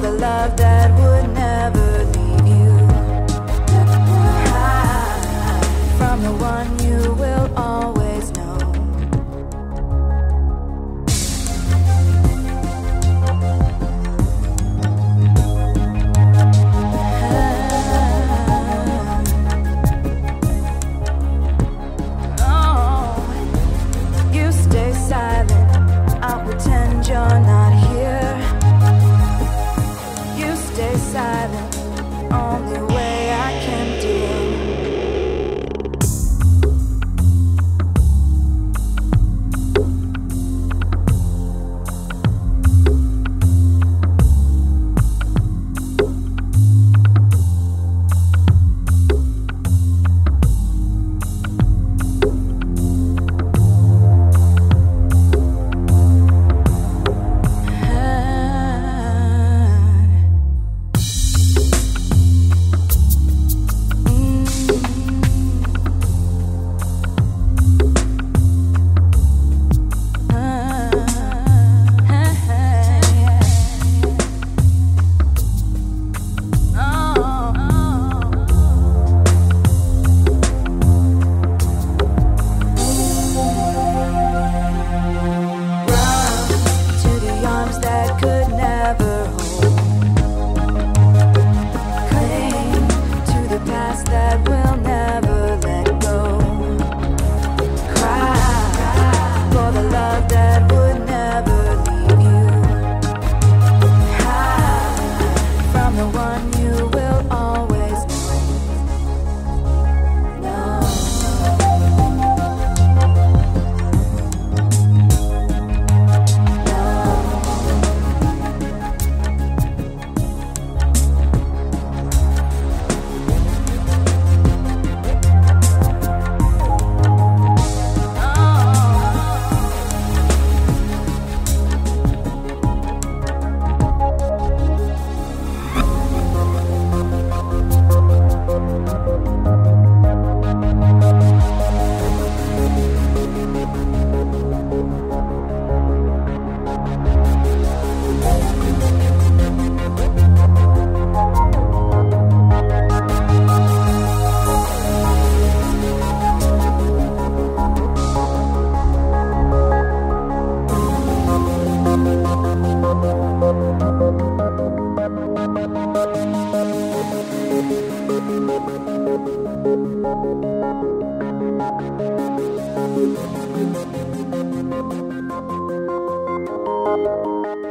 for the love that would never leave you. Hide from the one you will always know.